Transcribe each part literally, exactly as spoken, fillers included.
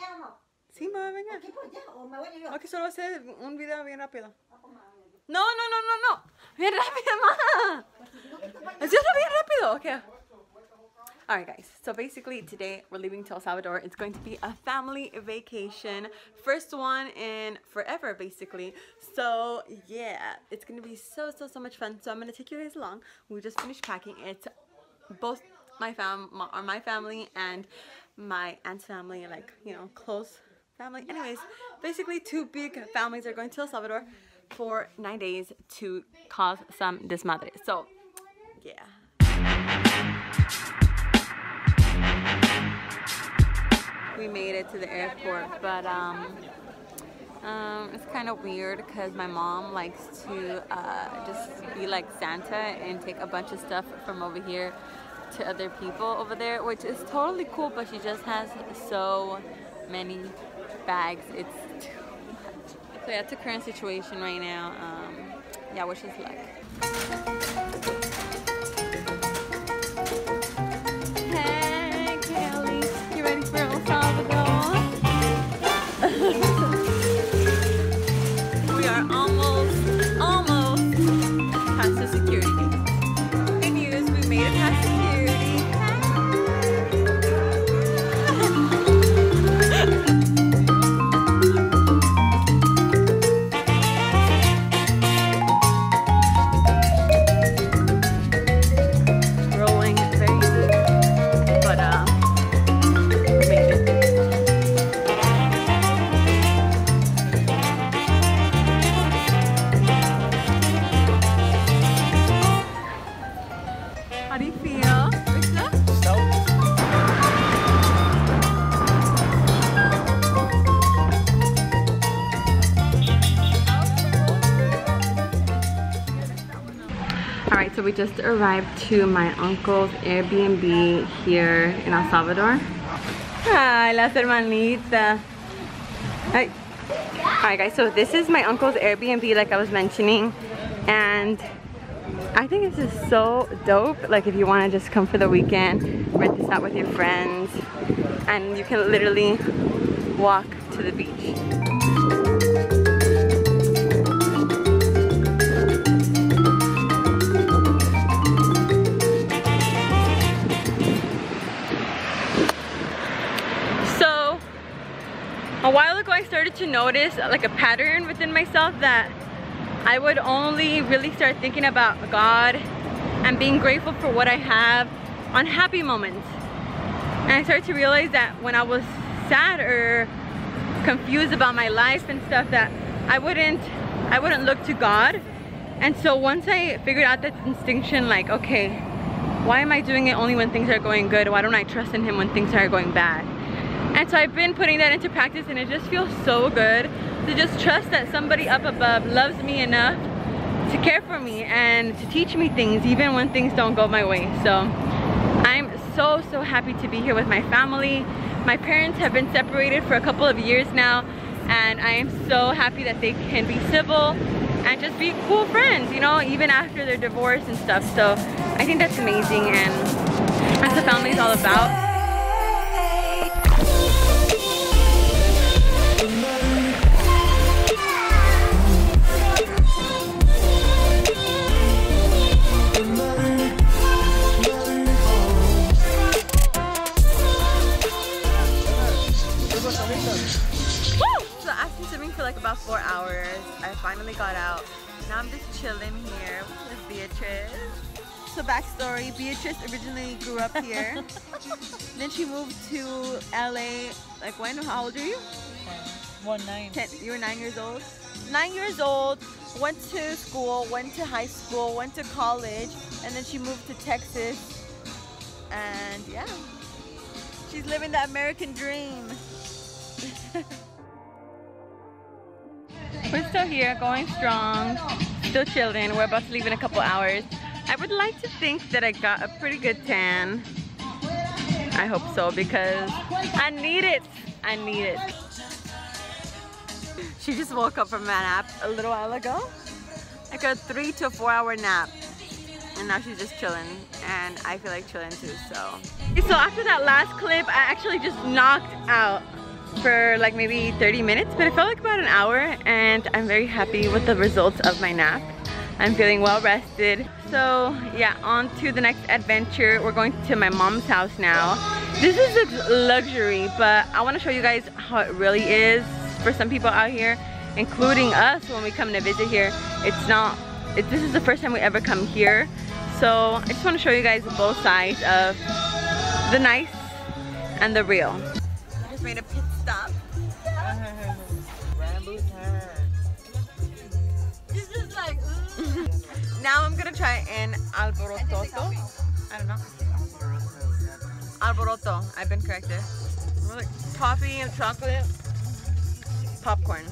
mañana o no? Sí, me voy a bañar. ¿Aquí por ya o me voy a yo? Aquí solo voy a hacer un video bien rápido. No, no, no, no, no. Bien rápido, ma. It's just bien rápido. Okay. Alright guys, so basically today we're leaving to El Salvador. It's going to be a family vacation. First one in forever basically. So yeah, it's going to be so, so, so much fun. So I'm going to take you guys along. We just finished packing. It's both my fam my, or my family and my aunt's family, like, you know, close family. Anyways, basically two big families are going to El Salvador for nine days to cause some desmadre. So yeah. We made it to the airport, but um, um, it's kind of weird because my mom likes to uh, just be like Santa and take a bunch of stuff from over here to other people over there, which is totally cool, but she just has so many bags. It's too much. So yeah, that's the current situation right now. Um, yeah, wish us luck. So we just arrived to my uncle's Airbnb here in El Salvador. Hi, las hermanitas. Hi. Alright guys, so this is my uncle's Airbnb like I was mentioning. And I think this is so dope. Like if you want to just come for the weekend, rent this out with your friends. And you can literally walk to the beach. A while ago I started to notice like a pattern within myself that I would only really start thinking about God and being grateful for what I have on happy moments. And I started to realize that when I was sad or confused about my life and stuff, that I wouldn't I wouldn't look to God. And so once I figured out that distinction, like, okay, why am I doing it only when things are going good? Why don't I trust in Him when things are going bad? And so I've been putting that into practice, and it just feels so good to just trust that somebody up above loves me enough to care for me and to teach me things even when things don't go my way. So I'm so, so happy to be here with my family. My parents have been separated for a couple of years now, and I am so happy that they can be civil and just be cool friends, you know, even after their divorce and stuff. So I think that's amazing, and that's what family is all about. About four hours. I finally got out. Now I'm just chilling here with Beatrice. So backstory, Beatrice originally grew up here. Then she moved to L A. Like when? How old are you? One, nine. Ten, you were nine years old? Nine years old, went to school, went to high school, went to college, and then she moved to Texas. And yeah, she's living the American dream. We're still here, going strong, still chilling. We're about to leave in a couple hours. I would like to think that I got a pretty good tan. I hope so, because I need it. I need it. She just woke up from a nap a little while ago. Like a three to four hour nap. And now she's just chilling. And I feel like chilling too, so. So after that last clip, I actually just knocked out. for like maybe thirty minutes, but it felt like about an hour, and I'm very happy with the results of my nap. I'm feeling well rested. So yeah, on to the next adventure. We're going to my mom's house now. This is a luxury, but I want to show you guys how it really is for some people out here, including us when we come to visit here. It's not, it, this is the first time we ever come here. So I just want to show you guys both sides of the nice and the real. I just made a pit stop. This is like, now I'm gonna try an alborototo. I don't know. Alboroto, I've been corrected. Like coffee and chocolate, popcorn.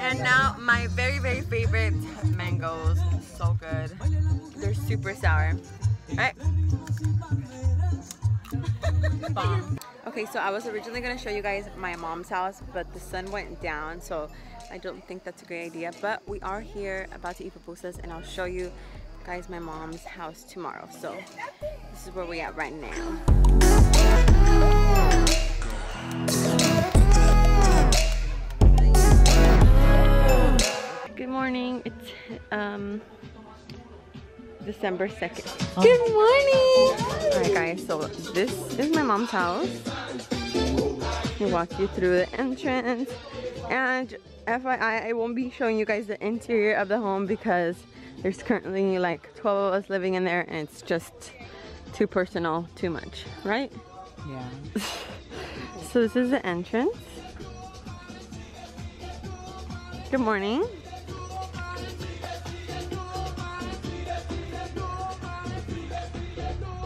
And now my very, very favorite mangoes. So good. They're super sour. All right. Bomb. Okay, so I was originally gonna show you guys my mom's house, but the sun went down, so I don't think that's a great idea. But we are here about to eat pupusas, and I'll show you guys my mom's house tomorrow. So this is where we are right now. Good morning. It's um December second. Oh. Good morning! Alright guys, so this is my mom's house. I'll walk you through the entrance. And F Y I, I won't be showing you guys the interior of the home because there's currently like twelve of us living in there, and it's just too personal, too much, right? Yeah. So this is the entrance. Good morning.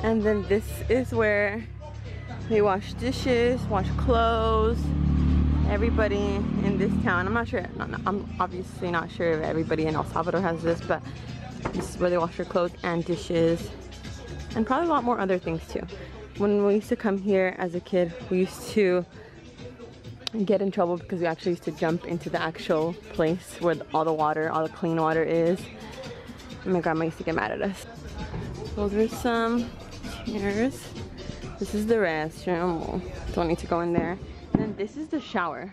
And then this is where they wash dishes, wash clothes. Everybody in this town, I'm not sure, I'm obviously not sure if everybody in El Salvador has this, but this is where they wash their clothes and dishes, and probably a lot more other things too. When we used to come here as a kid, we used to get in trouble because we actually used to jump into the actual place where all the water, all the clean water is. And my grandma used to get mad at us. Those are some chairs. This is the restroom. Don't need to go in there. And then this is the shower.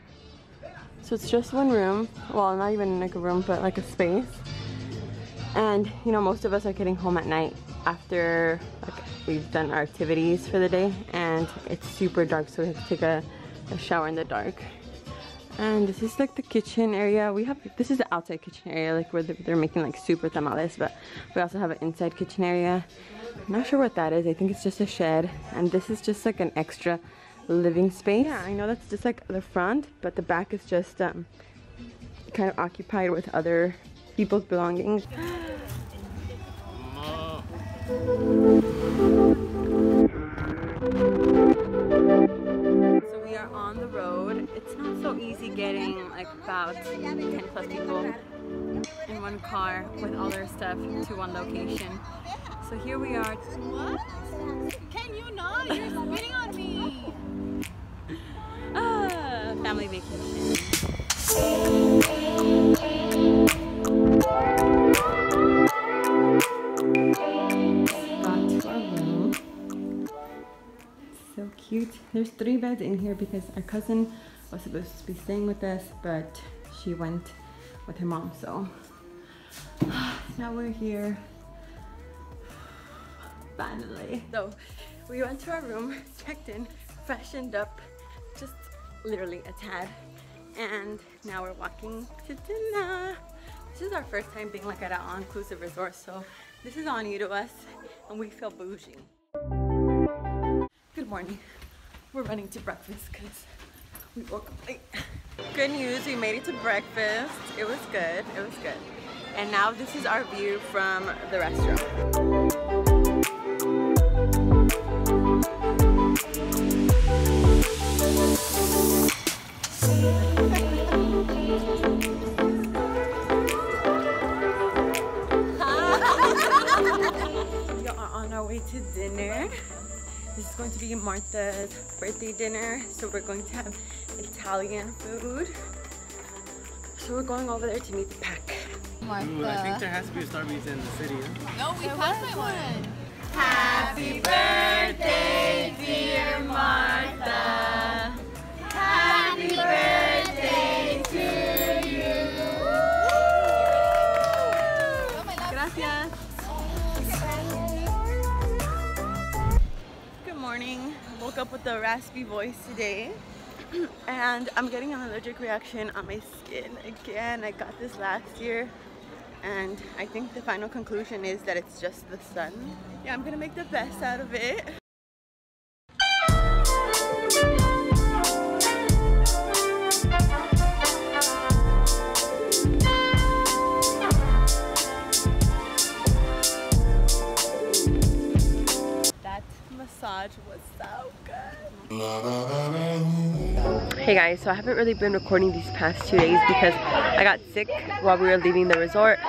So it's just one room. Well, not even like a room, but like a space. And you know, most of us are getting home at night after like we've done our activities for the day, and it's super dark, so we have to take a, a shower in the dark. And this is like the kitchen area. We have, this is the outside kitchen area, like where they're making like super tamales, but we also have an inside kitchen area. I'm not sure what that is. I think it's just a shed. And this is just like an extra living space. Yeah, I know that's just like the front, but the back is just um, kind of occupied with other people's belongings. So we are on the road. It's not so easy getting like about ten plus people in one car with all their stuff to one location. So here we are. What? Can you not? You're spitting on me! Ah, family vacation. Got to our room. So cute. There's three beds in here because our cousin was supposed to be staying with us, but she went with her mom, so now we're here. Finally. So we went to our room, checked in, freshened up, just literally a tad, and now we're walking to dinner. This is our first time being like at an all-inclusive resort, so this is all new to us, and we feel bougie. Good morning. We're running to breakfast because we woke up late. Good news, we made it to breakfast. It was good, it was good. And now this is our view from the restaurant. To dinner. This is going to be Martha's birthday dinner, so we're going to have Italian food. So we're going over there to meet the pack. Martha. Ooh, I think there has to be a Starbucks in the city. No, we passed by one. Happy birthday, dear Martha. Happy birthday. raspy voice today. And I'm getting an allergic reaction on my skin again. I got this last year, and I think the final conclusion is that it's just the sun. Yeah, I'm gonna make the best out of it. That massage was so good. La, la, la, la. Hey guys, so I haven't really been recording these past two days because I got sick while we were leaving the resort.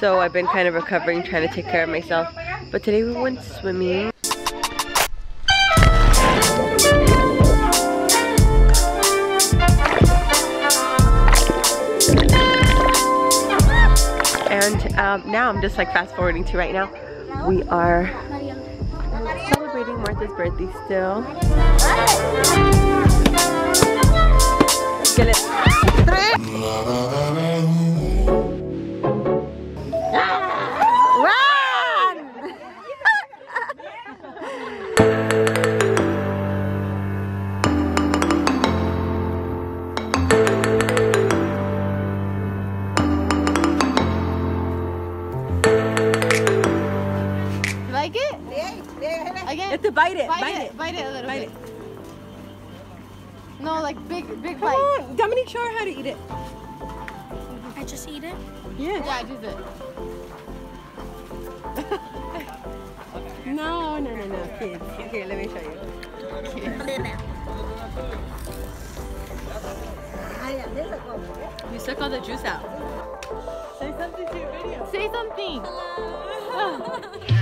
So I've been kind of recovering, trying to take care of myself. But today we went swimming. And um, now I'm just like fast forwarding to right now. We are celebrating Martha's birthday still. Get it. Bite it, bite, bite it, it, bite it a little bite bit. It. No, like big, big Come bite. Come on, Dominique, show her how to eat it. I just eat it? Yeah. Yeah, I do that. No, no, no, no, kids. Okay, let me show you. Kids. You suck all the juice out. Say something to your video. Say something. Hello.